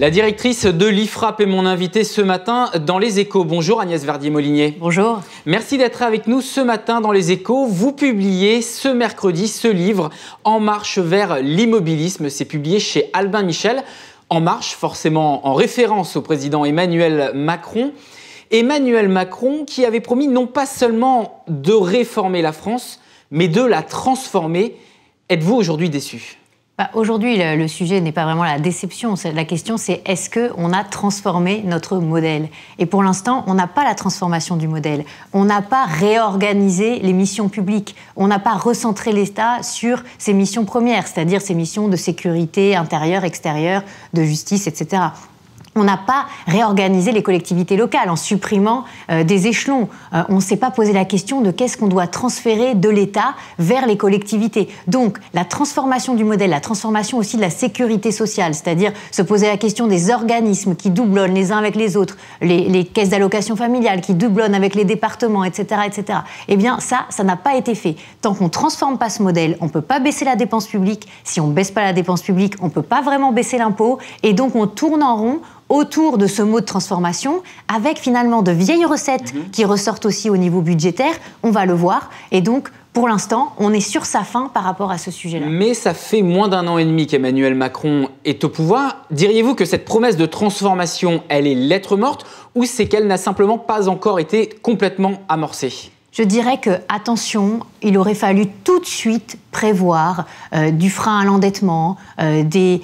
La directrice de l'IFRAP est mon invitée ce matin dans Les Echos. Bonjour Agnès Verdier-Molinié. Bonjour. Merci d'être avec nous ce matin dans Les Echos. Vous publiez ce mercredi ce livre « En marche vers l'immobilisme ». C'est publié chez Albin Michel. En marche, forcément en référence au président Emmanuel Macron. Emmanuel Macron qui avait promis non pas seulement de réformer la France, mais de la transformer. Êtes-vous aujourd'hui déçu ? Aujourd'hui, le sujet n'est pas vraiment la déception. La question, c'est est-ce qu'on a transformé notre modèle? Et pour l'instant, on n'a pas la transformation du modèle. On n'a pas réorganisé les missions publiques. On n'a pas recentré l'État sur ses missions premières, c'est-à-dire ses missions de sécurité intérieure, extérieure, de justice, etc. On n'a pas réorganisé les collectivités locales en supprimant des échelons. On ne s'est pas posé la question de qu'est-ce qu'on doit transférer de l'État vers les collectivités. Donc, la transformation du modèle, la transformation aussi de la sécurité sociale, c'est-à-dire se poser la question des organismes qui doublonnent les uns avec les autres, les caisses d'allocation familiale qui doublonnent avec les départements, etc., etc. Eh bien, ça n'a pas été fait. Tant qu'on ne transforme pas ce modèle, on ne peut pas baisser la dépense publique. Si on ne baisse pas la dépense publique, on ne peut pas vraiment baisser l'impôt. Et donc, on tourne en rond autour de ce mot de transformation, avec finalement de vieilles recettes qui ressortent aussi au niveau budgétaire, on va le voir, et donc pour l'instant, on est sur sa fin par rapport à ce sujet-là. Mais ça fait moins d'un an et demi qu'Emmanuel Macron est au pouvoir. Diriez-vous que cette promesse de transformation, elle est lettre morte, ou c'est qu'elle n'a simplement pas encore été complètement amorcée ? Je dirais que, attention, il aurait fallu tout de suite prévoir du frein à l'endettement, des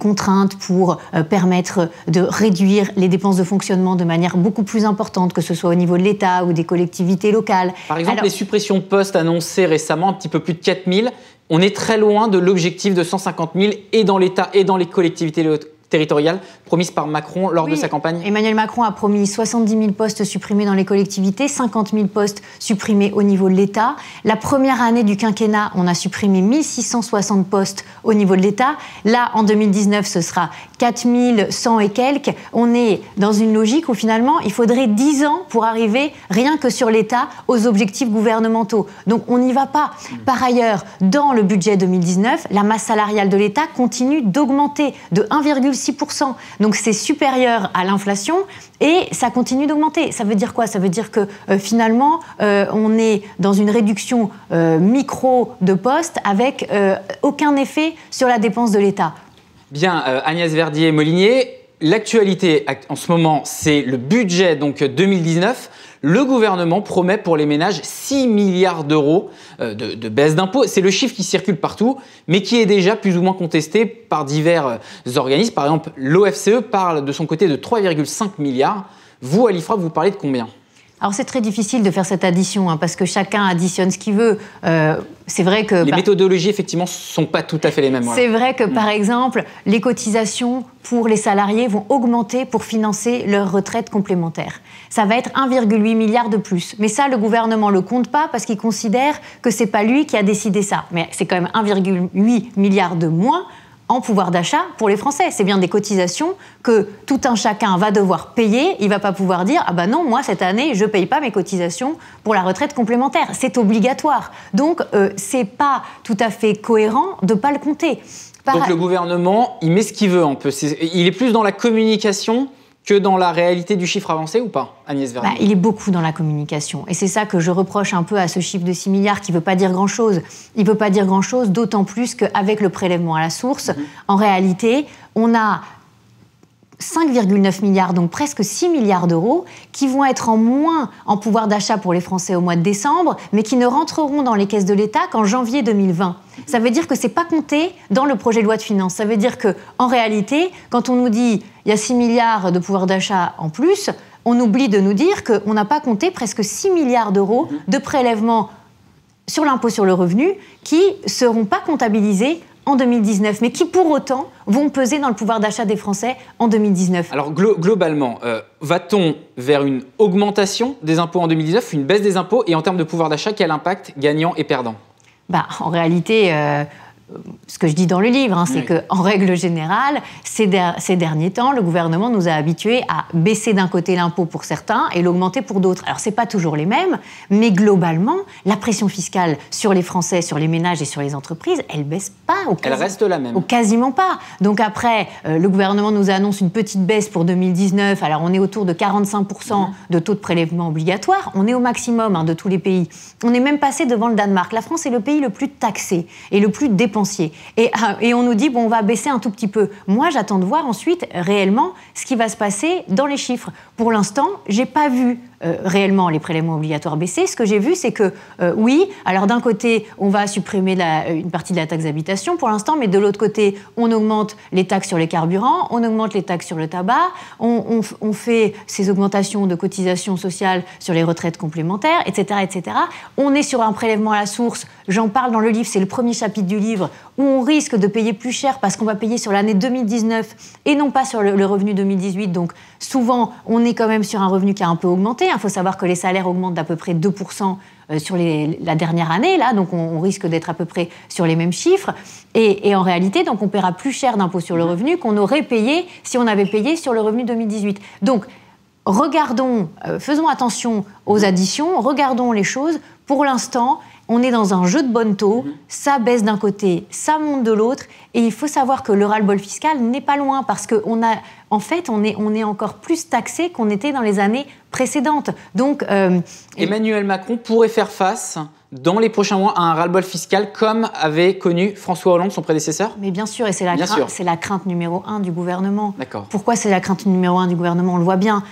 contraintes pour permettre de réduire les dépenses de fonctionnement de manière beaucoup plus importante, que ce soit au niveau de l'État ou des collectivités locales. Par exemple, les suppressions de postes annoncées récemment, un petit peu plus de 4000, on est très loin de l'objectif de 150 000 et dans l'État et dans les collectivités locales territoriale promise par Macron lors de sa campagne. Emmanuel Macron a promis 70 000 postes supprimés dans les collectivités, 50 000 postes supprimés au niveau de l'État. La première année du quinquennat, on a supprimé 1 660 postes au niveau de l'État. Là, en 2019, ce sera 4 100 et quelques. On est dans une logique où finalement, il faudrait 10 ans pour arriver, rien que sur l'État, aux objectifs gouvernementaux. Donc, on n'y va pas. Par ailleurs, dans le budget 2019, la masse salariale de l'État continue d'augmenter de 1,6%. Donc c'est supérieur à l'inflation et ça continue d'augmenter. Ça veut dire quoi? Ça veut dire que finalement, on est dans une réduction micro de postes avec aucun effet sur la dépense de l'État. Bien, Agnès Verdier-Molinié, l'actualité en ce moment, c'est le budget donc 2019. Le gouvernement promet pour les ménages 6 milliards d'euros de baisse d'impôts. C'est le chiffre qui circule partout, mais qui est déjà plus ou moins contesté par divers organismes. Par exemple, l'OFCE parle de son côté de 3,5 milliards. Vous, à l'IFRAP, vous parlez de combien ? Alors c'est très difficile de faire cette addition, hein, parce que chacun additionne ce qu'il veut. C'est vrai que les méthodologies, effectivement, sont pas tout à fait les mêmes. C'est vrai que, par exemple, les cotisations pour les salariés vont augmenter pour financer leur retraite complémentaire. Ça va être 1,8 milliard de plus. Mais ça, le gouvernement le compte pas parce qu'il considère que c'est pas lui qui a décidé ça. Mais c'est quand même 1,8 milliard de moins en pouvoir d'achat pour les Français. C'est bien des cotisations que tout un chacun va devoir payer. Il ne va pas pouvoir dire « Ah ben non, moi, cette année, je ne paye pas mes cotisations pour la retraite complémentaire. » C'est obligatoire. Donc, ce n'est pas tout à fait cohérent de ne pas le compter. Donc, le gouvernement, il met ce qu'il veut un peu. Il est plus dans la communication que dans la réalité du chiffre avancé ou pas, Agnès Verdier? Il est beaucoup dans la communication. Et c'est ça que je reproche un peu à ce chiffre de 6 milliards qui ne veut pas dire grand-chose. Il ne veut pas dire grand-chose, d'autant plus qu'avec le prélèvement à la source, en réalité, on a 5,9 milliards, donc presque 6 milliards d'euros, qui vont être en moins en pouvoir d'achat pour les Français au mois de décembre, mais qui ne rentreront dans les caisses de l'État qu'en janvier 2020. Ça veut dire que ce n'est pas compté dans le projet de loi de finances. Ça veut dire qu'en réalité, quand on nous dit il y a 6 milliards de pouvoir d'achat en plus, on oublie de nous dire qu'on n'a pas compté presque 6 milliards d'euros de prélèvements sur l'impôt sur le revenu qui ne seront pas comptabilisés en 2019, mais qui pour autant vont peser dans le pouvoir d'achat des Français en 2019. Alors globalement, va-t-on vers une augmentation des impôts en 2019, une baisse des impôts, et en termes de pouvoir d'achat, quel impact gagnant et perdant? En réalité, ce que je dis dans le livre, hein, c'est [S2] Oui. [S1] Qu'en règle générale, ces derniers temps, le gouvernement nous a habitués à baisser d'un côté l'impôt pour certains et l'augmenter pour d'autres. Alors, ce n'est pas toujours les mêmes, mais globalement, la pression fiscale sur les Français, sur les ménages et sur les entreprises, elle ne baisse pas. Elle reste la même. Ou quasiment pas. Donc après, le gouvernement nous annonce une petite baisse pour 2019. Alors, on est autour de 45% de taux de prélèvement obligatoire. On est au maximum hein, de tous les pays. On est même passé devant le Danemark. La France est le pays le plus taxé et le plus dépensé. Et on nous dit, bon, on va baisser un tout petit peu. Moi, j'attends de voir ensuite réellement ce qui va se passer dans les chiffres. Pour l'instant, je n'ai pas vu réellement les prélèvements obligatoires baisser. Ce que j'ai vu, c'est que, oui, alors d'un côté, on va supprimer une partie de la taxe d'habitation pour l'instant, mais de l'autre côté, on augmente les taxes sur les carburants, on augmente les taxes sur le tabac, on fait ces augmentations de cotisations sociales sur les retraites complémentaires, etc., etc. On est sur un prélèvement à la source, j'en parle dans le livre, c'est le premier chapitre du livre, où on risque de payer plus cher parce qu'on va payer sur l'année 2019 et non pas sur le revenu 2018. Donc souvent, on est quand même sur un revenu qui a un peu augmenté. Il faut savoir que les salaires augmentent d'à peu près 2% sur la dernière année, là, donc on risque d'être à peu près sur les mêmes chiffres. Et en réalité, donc on paiera plus cher d'impôt sur le revenu qu'on aurait payé si on avait payé sur le revenu 2018. Donc regardons, faisons attention aux additions, regardons les choses. Pour l'instant, on est dans un jeu de bonnes taux, ça baisse d'un côté, ça monte de l'autre, et il faut savoir que le ras-le-bol fiscal n'est pas loin, parce qu'on a, en fait, on est encore plus taxé qu'on était dans les années précédentes. Donc, Emmanuel Macron pourrait faire face dans les prochains mois à un ras-le-bol fiscal comme avait connu François Hollande, son prédécesseur? Mais bien sûr, et c'est la crainte numéro un du gouvernement. Pourquoi c'est la crainte numéro un du gouvernement? On le voit bien.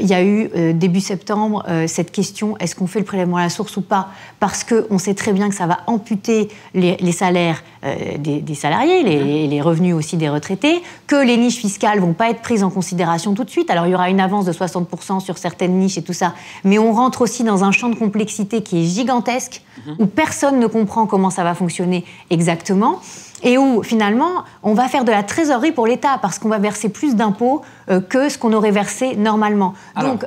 Il y a eu, début septembre, cette question, est-ce qu'on fait le prélèvement à la source ou pas? Parce qu'on sait très bien que ça va amputer les salaires des salariés, les revenus aussi des retraités, que les niches fiscales ne vont pas être prises en considération tout de suite. Alors, il y aura une avance de 60% sur certaines niches et tout ça, mais on rentre aussi dans un champ de complexité qui est gigantesque, où personne ne comprend comment ça va fonctionner exactement, et où, finalement, on va faire de la trésorerie pour l'État, parce qu'on va verser plus d'impôts que ce qu'on aurait versé normalement. Alors. Donc,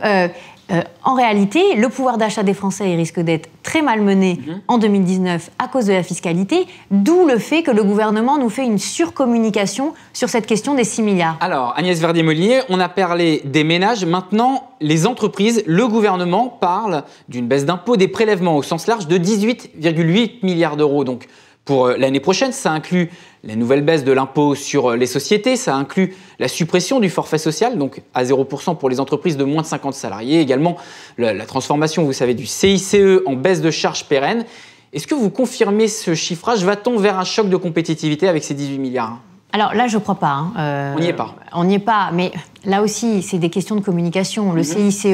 en réalité, le pouvoir d'achat des Français risque d'être très malmené en 2019 à cause de la fiscalité, d'où le fait que le gouvernement nous fait une surcommunication sur cette question des 6 milliards. Alors, Agnès Verdier-Molinié, on a parlé des ménages, maintenant les entreprises, le gouvernement parle d'une baisse d'impôts, des prélèvements au sens large de 18,8 milliards d'euros. Donc, pour l'année prochaine, ça inclut la nouvelle baisse de l'impôt sur les sociétés, ça inclut la suppression du forfait social, donc à 0% pour les entreprises de moins de 50 salariés, également la transformation, vous savez, du CICE en baisse de charges pérenne. Est-ce que vous confirmez ce chiffrage? Va-t-on vers un choc de compétitivité avec ces 18 milliards? Alors là, je ne crois pas. Hein. On n'y est pas. On n'y est pas, mais là aussi, c'est des questions de communication. Le CICE,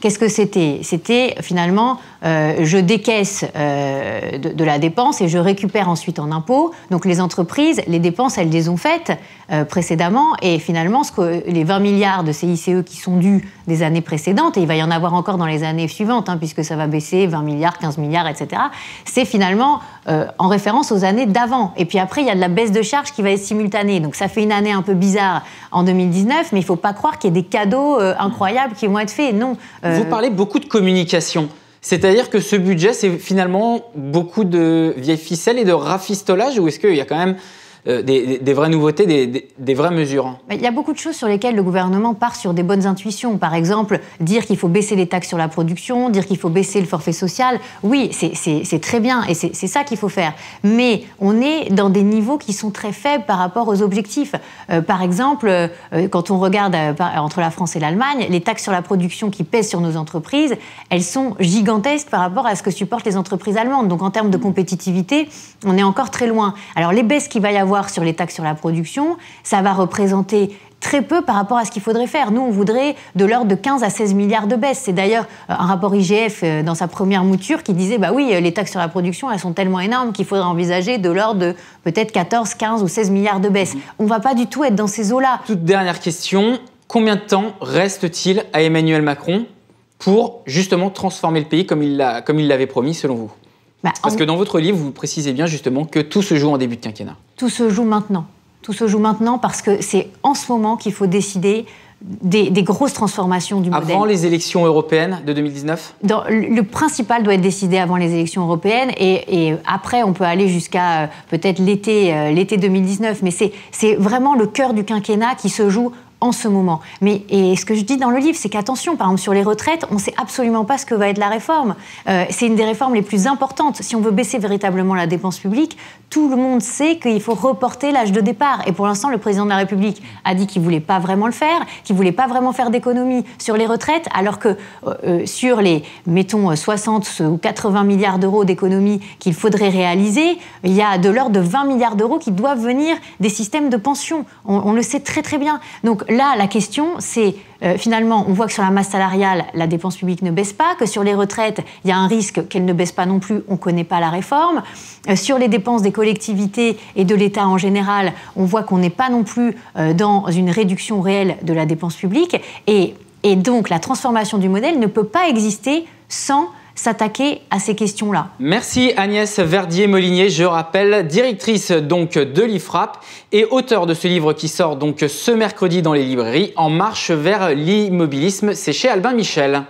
qu'est-ce que c'était? C'était finalement, je décaisse de la dépense et je récupère ensuite en impôts. Donc les entreprises, les dépenses, elles les ont faites précédemment. Et finalement, les 20 milliards de CICE qui sont dus des années précédentes, et il va y en avoir encore dans les années suivantes, hein, puisque ça va baisser 20 milliards, 15 milliards, etc., c'est finalement en référence aux années d'avant. Et puis après, il y a de la baisse de charges qui va être simultanée. Donc ça fait une année un peu bizarre en 2019, mais il ne faut pas croire qu'il y ait des cadeaux incroyables qui vont être faits. Non. Vous parlez beaucoup de communication. C'est-à-dire que ce budget, c'est finalement beaucoup de vieilles ficelles et de rafistolage, ou est-ce qu'il y a quand même des vraies nouveautés, des vraies mesures? Il y a beaucoup de choses sur lesquelles le gouvernement part sur des bonnes intuitions. Par exemple, dire qu'il faut baisser les taxes sur la production, dire qu'il faut baisser le forfait social. Oui, c'est très bien et c'est ça qu'il faut faire. Mais on est dans des niveaux qui sont très faibles par rapport aux objectifs. Par exemple, quand on regarde entre la France et l'Allemagne, les taxes sur la production qui pèsent sur nos entreprises, elles sont gigantesques par rapport à ce que supportent les entreprises allemandes. Donc en termes de compétitivité, on est encore très loin. Alors les baisses qu'il va y avoir sur les taxes sur la production, ça va représenter très peu par rapport à ce qu'il faudrait faire. Nous, on voudrait de l'ordre de 15 à 16 milliards de baisse. C'est d'ailleurs un rapport IGF dans sa première mouture qui disait, bah oui, les taxes sur la production, elles sont tellement énormes qu'il faudrait envisager de l'ordre de peut-être 14, 15 ou 16 milliards de baisse. On ne va pas du tout être dans ces eaux-là. Toute dernière question, combien de temps reste-t-il à Emmanuel Macron pour justement transformer le pays comme il l'avait promis, selon vous? Parce que dans votre livre, vous précisez bien justement que tout se joue en début de quinquennat. Tout se joue maintenant. Tout se joue maintenant parce que c'est en ce moment qu'il faut décider des grosses transformations du modèle. Avant les élections européennes de 2019 ? Le principal doit être décidé avant les élections européennes et après on peut aller jusqu'à peut-être l'été 2019, mais c'est vraiment le cœur du quinquennat qui se joue en ce moment. Et ce que je dis dans le livre, c'est qu'attention, par exemple sur les retraites, on ne sait absolument pas ce que va être la réforme. C'est une des réformes les plus importantes. Si on veut baisser véritablement la dépense publique, tout le monde sait qu'il faut reporter l'âge de départ. Et pour l'instant, le président de la République a dit qu'il ne voulait pas vraiment le faire, qu'il ne voulait pas vraiment faire d'économies sur les retraites, alors que sur les, mettons, 60 ou 80 milliards d'euros d'économies qu'il faudrait réaliser, il y a de l'ordre de 20 milliards d'euros qui doivent venir des systèmes de pension. On le sait très très bien. Donc, là, la question, c'est finalement, on voit que sur la masse salariale, la dépense publique ne baisse pas, que sur les retraites, il y a un risque qu'elle ne baisse pas non plus, on ne connaît pas la réforme. Sur les dépenses des collectivités et de l'État en général, on voit qu'on n'est pas non plus dans une réduction réelle de la dépense publique. Et donc, la transformation du modèle ne peut pas exister sans s'attaquer à ces questions-là. Merci Agnès Verdier-Molinié, je rappelle, directrice donc de l'IFRAP et auteure de ce livre qui sort donc ce mercredi dans les librairies, En marche vers l'immobilisme, c'est chez Albin Michel.